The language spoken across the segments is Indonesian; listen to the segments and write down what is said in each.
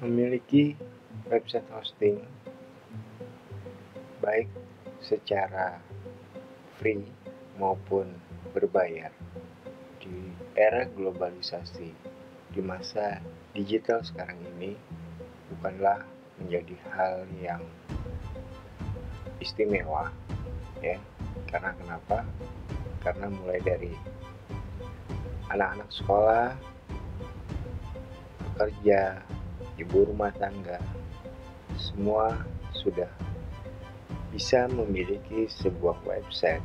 memiliki website hosting baik secara free maupun berbayar di era globalisasi di masa digital sekarang ini bukanlah menjadi hal yang istimewa, ya. Karena kenapa? Karena mulai dari anak-anak sekolah, pekerja, ibu rumah tangga, semua sudah bisa memiliki sebuah website,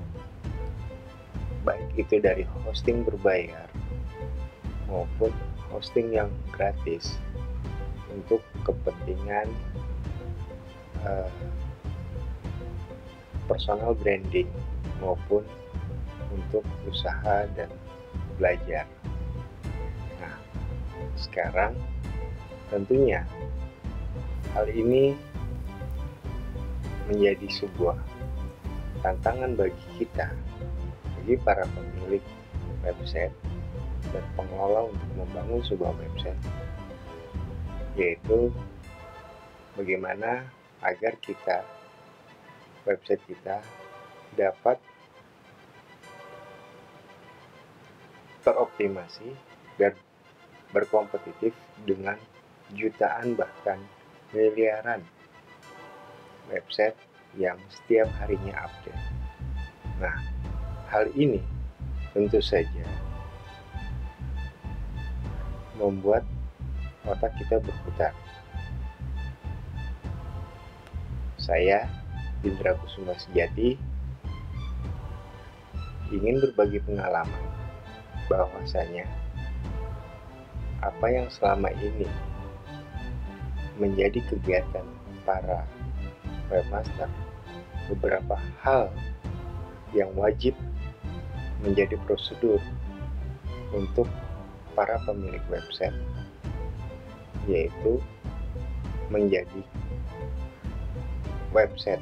baik itu dari hosting berbayar maupun hosting yang gratis untuk kepentingan personal branding maupun untuk usaha dan belajar. Nah, sekarang tentunya hal ini menjadi sebuah tantangan bagi kita, bagi para pemilik website dan pengelola untuk membangun sebuah website, yaitu bagaimana agar website kita dapat teroptimasi dan berkompetitif dengan jutaan bahkan miliaran website yang setiap harinya update. Nah, hal ini tentu saja membuat otak kita berputar. Saya, Indra Kusuma Sejati, ingin berbagi pengalaman bahwasanya apa yang selama ini menjadi kegiatan para webmaster, beberapa hal yang wajib menjadi prosedur untuk para pemilik website, yaitu menjadi website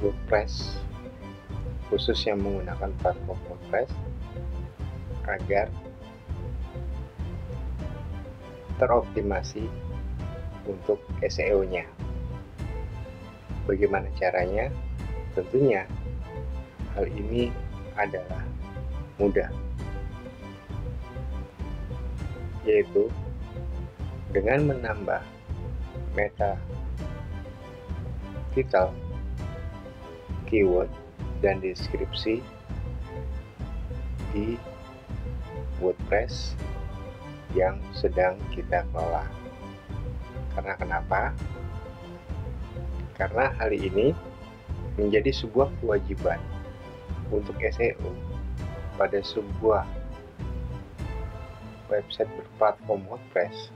WordPress, khusus yang menggunakan platform WordPress, agar teroptimasi untuk SEO-nya. Bagaimana caranya? Tentunya hal ini adalah mudah, yaitu dengan menambah meta title, keyword, dan deskripsi di WordPress yang sedang kita kelola. Karena kenapa? Karena hal ini menjadi sebuah kewajiban untuk SEO pada sebuah website berplatform WordPress,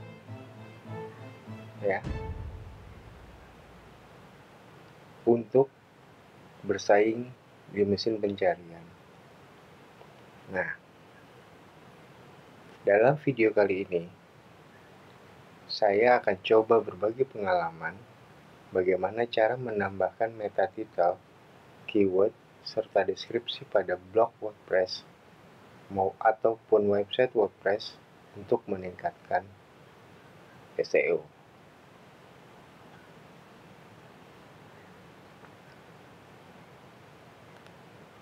ya, untuk bersaing di mesin pencarian. Nah, dalam video kali ini saya akan coba berbagi pengalaman bagaimana cara menambahkan meta title, keyword, serta deskripsi pada blog WordPress ataupun website WordPress untuk meningkatkan SEO.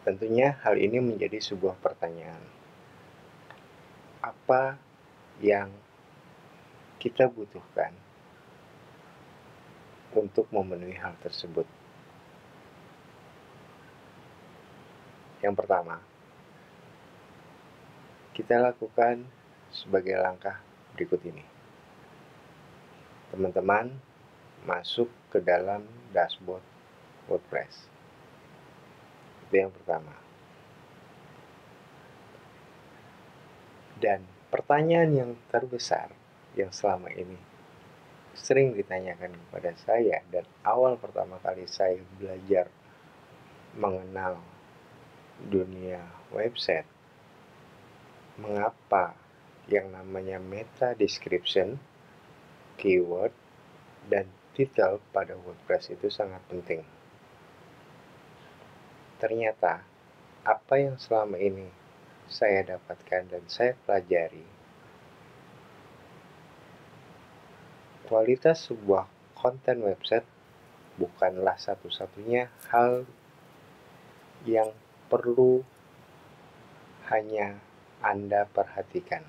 Tentunya hal ini menjadi sebuah pertanyaan. Apa yang kita butuhkan untuk memenuhi hal tersebut? Yang pertama, kita lakukan sebagai langkah berikut ini. Teman-teman masuk ke dalam dashboard WordPress. Itu yang pertama. Dan pertanyaan yang terbesar yang selama ini sering ditanyakan kepada saya dan awal pertama kali saya belajar mengenal dunia website, mengapa yang namanya meta description, keyword, dan title pada WordPress itu sangat penting. Ternyata apa yang selama ini saya dapatkan dan saya pelajari Kualitas sebuah konten website bukanlah satu-satunya hal yang perlu hanya Anda perhatikan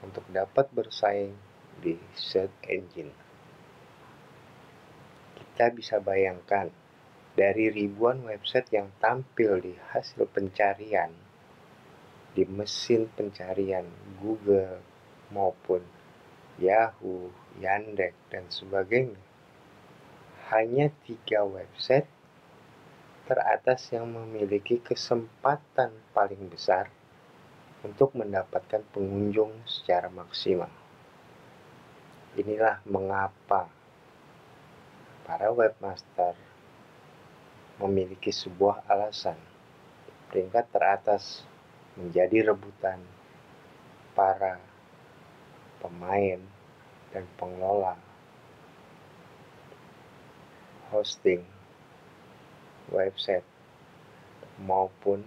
untuk dapat bersaing di search engine. Kita bisa bayangkan dari ribuan website yang tampil di hasil pencarian di mesin pencarian Google maupun Yahoo, Yandex, dan sebagainya. Hanya 3 website teratas yang memiliki kesempatan paling besar untuk mendapatkan pengunjung secara maksimal. Inilah mengapa para webmaster memiliki sebuah alasan peringkat teratas menjadi rebutan para pemain dan pengelola hosting website maupun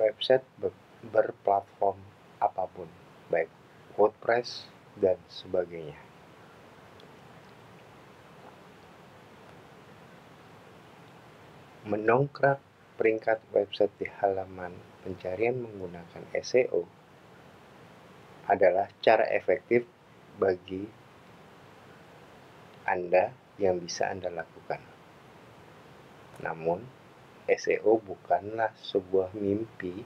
website berplatform apapun, baik WordPress dan sebagainya. Mendongkrak peringkat website di halaman pencarian menggunakan SEO adalah cara efektif bagi Anda yang bisa Anda lakukan. Namun, SEO bukanlah sebuah mimpi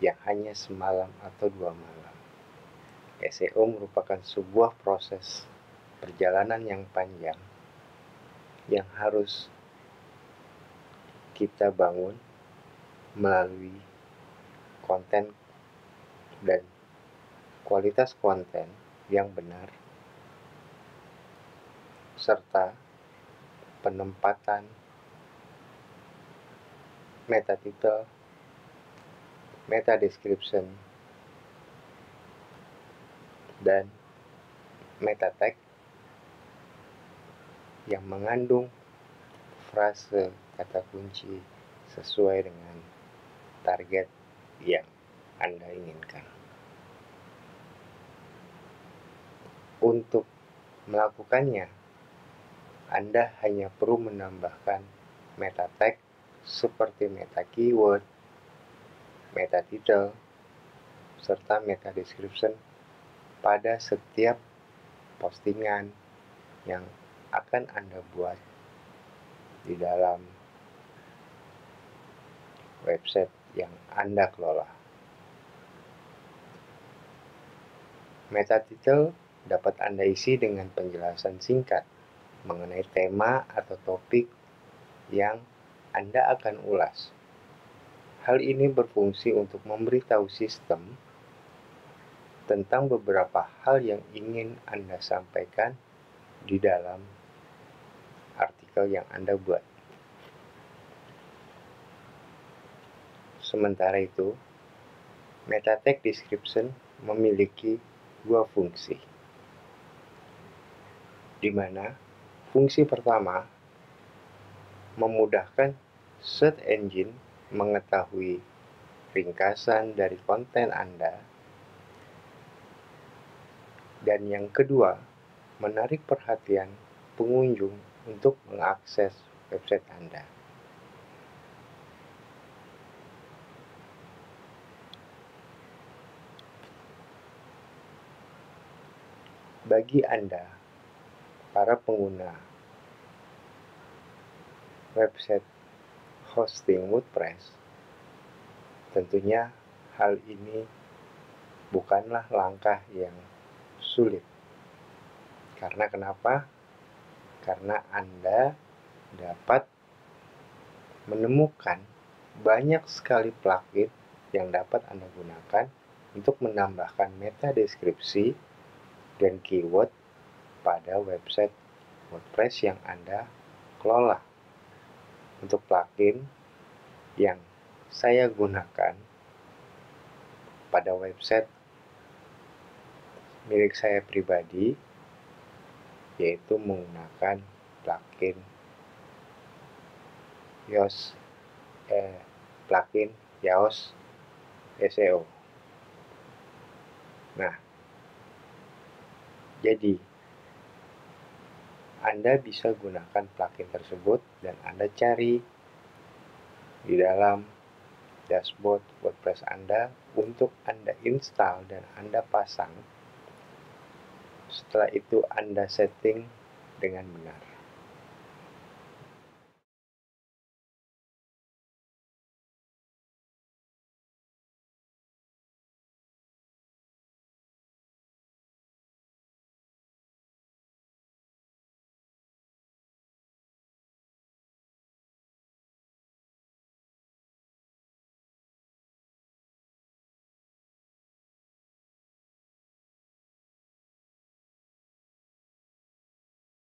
yang hanya semalam atau 2 malam. SEO merupakan sebuah proses perjalanan yang panjang yang harus kita bangun melalui konten dan kualitas konten yang benar serta penempatan meta title, meta description, dan meta tag yang mengandung frase kata kunci sesuai dengan target yang Anda inginkan. Untuk melakukannya, Anda hanya perlu menambahkan meta tag seperti meta keyword, meta title, serta meta description pada setiap postingan yang akan Anda buat di dalam website yang Anda kelola. Meta title dapat Anda isi dengan penjelasan singkat mengenai tema atau topik yang Anda akan ulas. Hal ini berfungsi untuk memberitahu sistem tentang beberapa hal yang ingin Anda sampaikan di dalam artikel yang Anda buat. Sementara itu, meta tag description memiliki 2 fungsi, di mana fungsi pertama memudahkan search engine mengetahui ringkasan dari konten Anda, dan yang kedua menarik perhatian pengunjung untuk mengakses website Anda. Bagi Anda, para pengguna website hosting WordPress, tentunya hal ini bukanlah langkah yang sulit. Karena kenapa? Karena Anda dapat menemukan banyak sekali plugin yang dapat Anda gunakan untuk menambahkan meta deskripsi dan keyword pada website WordPress yang Anda kelola. Untuk plugin yang saya gunakan pada website milik saya pribadi, yaitu menggunakan plugin Yoast SEO. Nah, jadi, Anda bisa gunakan plugin tersebut dan Anda cari di dalam dashboard WordPress Anda untuk Anda install dan Anda pasang. Setelah itu Anda setting dengan benar.